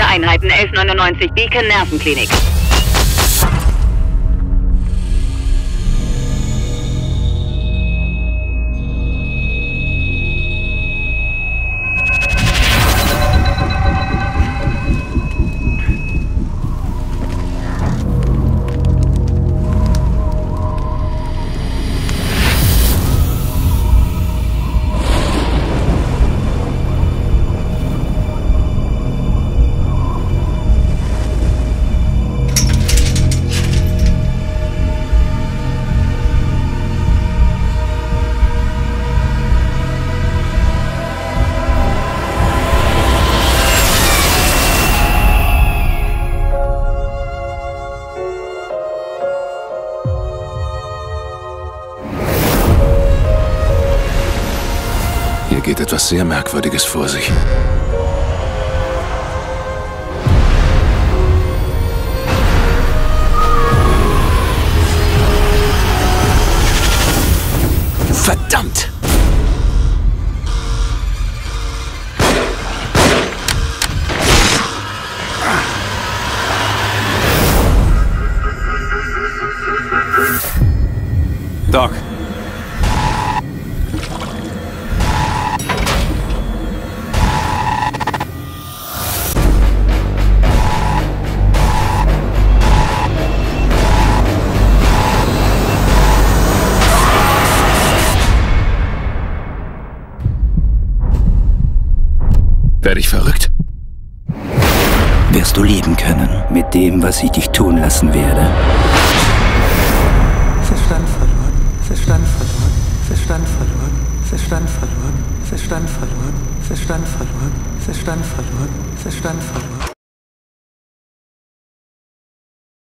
Alle Einheiten 1199 Beacon Nervenklinik. Hier geht etwas sehr Merkwürdiges vor sich. Verdammt! Doc. Werde ich verrückt? Wirst du leben können mit dem, was ich dich tun lassen werde? Verstand verloren, Verstand verloren, Verstand verloren, Verstand verloren, Verstand verloren, Verstand verloren, Verstand verloren, Verstand verloren.